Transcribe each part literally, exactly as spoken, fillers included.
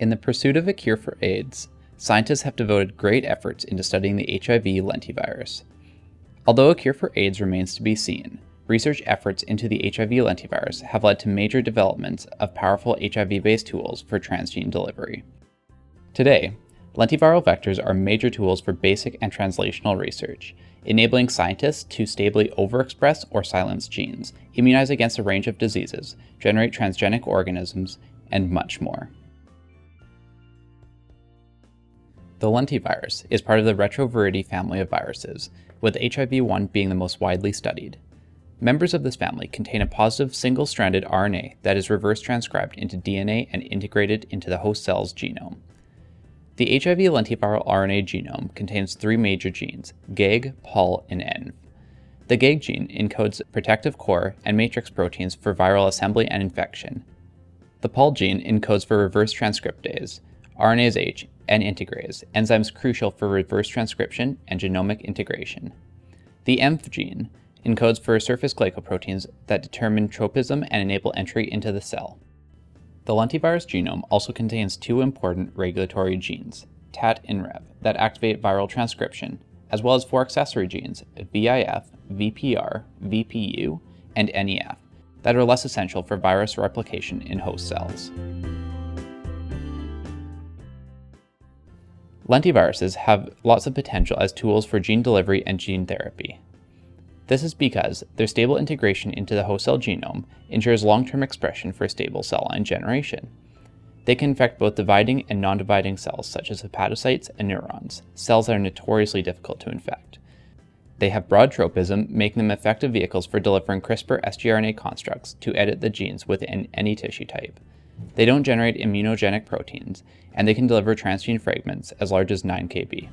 In the pursuit of a cure for AIDS, scientists have devoted great efforts into studying the H I V lentivirus. Although a cure for AIDS remains to be seen, research efforts into the H I V lentivirus have led to major developments of powerful H I V-based tools for transgene delivery. Today, lentiviral vectors are major tools for basic and translational research, enabling scientists to stably overexpress or silence genes, immunize against a range of diseases, generate transgenic organisms, and much more. The lentivirus is part of the Retroviridae family of viruses, with H I V one being the most widely studied. Members of this family contain a positive single-stranded R N A that is reverse transcribed into D N A and integrated into the host cell's genome. The H I V lentiviral R N A genome contains three major genes, gag, pol, and env. The gag gene encodes protective core and matrix proteins for viral assembly and infection. The pol gene encodes for reverse transcriptase, RNase H, and integrase, enzymes crucial for reverse transcription and genomic integration. The env gene encodes for surface glycoproteins that determine tropism and enable entry into the cell. The lentivirus genome also contains two important regulatory genes, tat and rev, that activate viral transcription, as well as four accessory genes, vif, V P R, V P U, and N E F, that are less essential for virus replication in host cells. Lentiviruses have lots of potential as tools for gene delivery and gene therapy. This is because their stable integration into the host cell genome ensures long-term expression for stable cell line generation. They can infect both dividing and non-dividing cells such as hepatocytes and neurons, cells that are notoriously difficult to infect. They have broad tropism, making them effective vehicles for delivering CRISPR sgRNA constructs to edit the genes within any tissue type. They don't generate immunogenic proteins, and they can deliver transgene fragments as large as nine K B.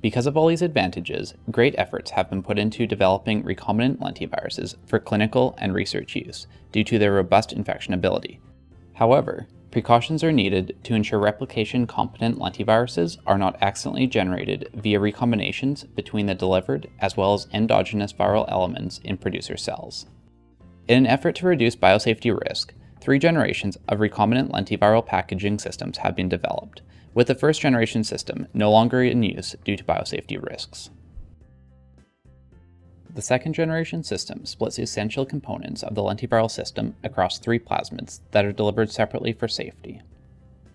Because of all these advantages, great efforts have been put into developing recombinant lentiviruses for clinical and research use due to their robust infection ability. However, precautions are needed to ensure replication-competent lentiviruses are not accidentally generated via recombinations between the delivered as well as endogenous viral elements in producer cells. In an effort to reduce biosafety risk, three generations of recombinant lentiviral packaging systems have been developed, with the first-generation system no longer in use due to biosafety risks. The second-generation system splits the essential components of the lentiviral system across three plasmids that are delivered separately for safety.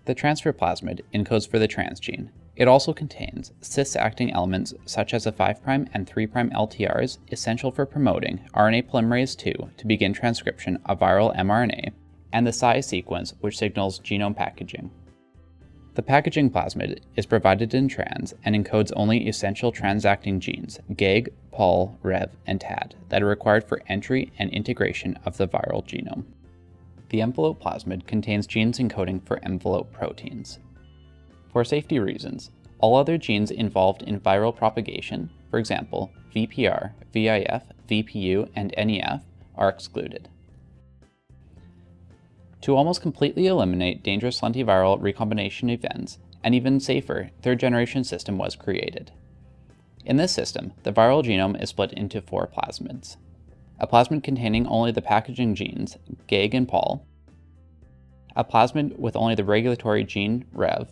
The transfer plasmid encodes for the transgene. It also contains cis-acting elements such as the five prime and three prime L T Rs essential for promoting R N A polymerase two to begin transcription of viral mRNA, and the psi sequence which signals genome packaging. The packaging plasmid is provided in trans and encodes only essential transacting genes, gag, pol, rev, and tat, that are required for entry and integration of the viral genome. The envelope plasmid contains genes encoding for envelope proteins. For safety reasons, all other genes involved in viral propagation, for example, V P R, vif, V P U, and N E F, are excluded. To almost completely eliminate dangerous lentiviral recombination events, an even safer third-generation system was created. In this system, the viral genome is split into four plasmids. A plasmid containing only the packaging genes, gag and pol, a plasmid with only the regulatory gene, rev,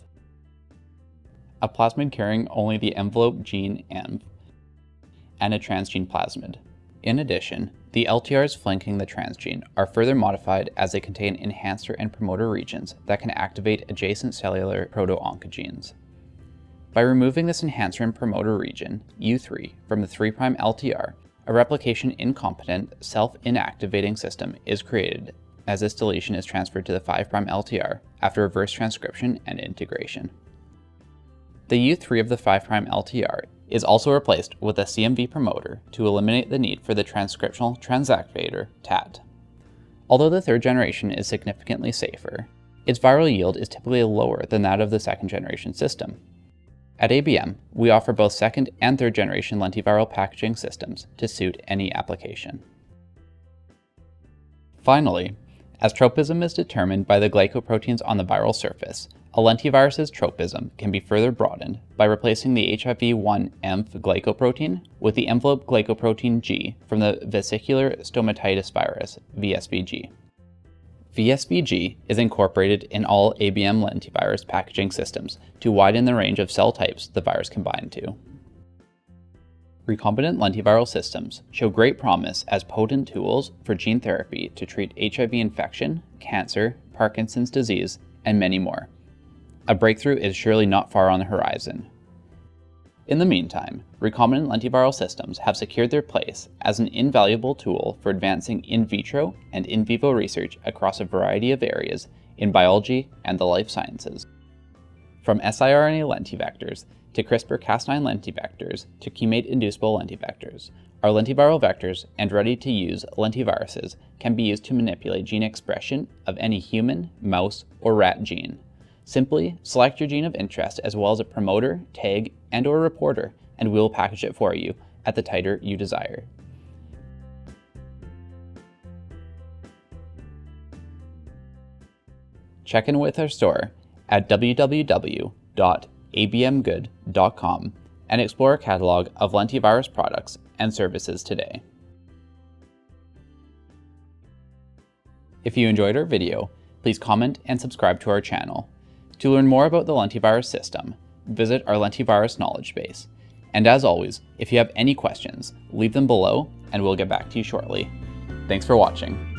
a plasmid carrying only the envelope gene, env, and a transgene plasmid. In addition, the L T Rs flanking the transgene are further modified as they contain enhancer and promoter regions that can activate adjacent cellular proto-oncogenes. By removing this enhancer and promoter region, U three, from the three prime L T R, a replication-incompetent, self-inactivating system is created as this deletion is transferred to the five prime L T R after reverse transcription and integration. The U three of the five prime L T R is also replaced with a C M V promoter to eliminate the need for the transcriptional transactivator tat. Although the third generation is significantly safer, its viral yield is typically lower than that of the second generation system. At A B M, we offer both second and third generation lentiviral packaging systems to suit any application. Finally, as tropism is determined by the glycoproteins on the viral surface, A lentivirus's tropism can be further broadened by replacing the H I V one env glycoprotein with the envelope glycoprotein G from the vesicular stomatitis virus, V S V G. V S V G is incorporated in all A B M lentivirus packaging systems to widen the range of cell types the virus can bind to. Recombinant lentiviral systems show great promise as potent tools for gene therapy to treat H I V infection, cancer, Parkinson's disease, and many more. A breakthrough is surely not far on the horizon. In the meantime, recombinant lentiviral systems have secured their place as an invaluable tool for advancing in vitro and in vivo research across a variety of areas in biology and the life sciences. From siRNA lentivectors to CRISPR Cas nine lentivectors to chemate-inducible lentivectors, our lentiviral vectors and ready-to-use lentiviruses can be used to manipulate gene expression of any human, mouse, or rat gene. Simply select your gene of interest as well as a promoter, tag, and or reporter, and we'll package it for you at the titer you desire. Check in with our store at w w w dot a b m good dot com and explore our catalog of lentivirus products and services today. If you enjoyed our video, please comment and subscribe to our channel. To learn more about the lentivirus system, visit our lentivirus knowledge base. And as always, if you have any questions, leave them below and we'll get back to you shortly. Thanks for watching.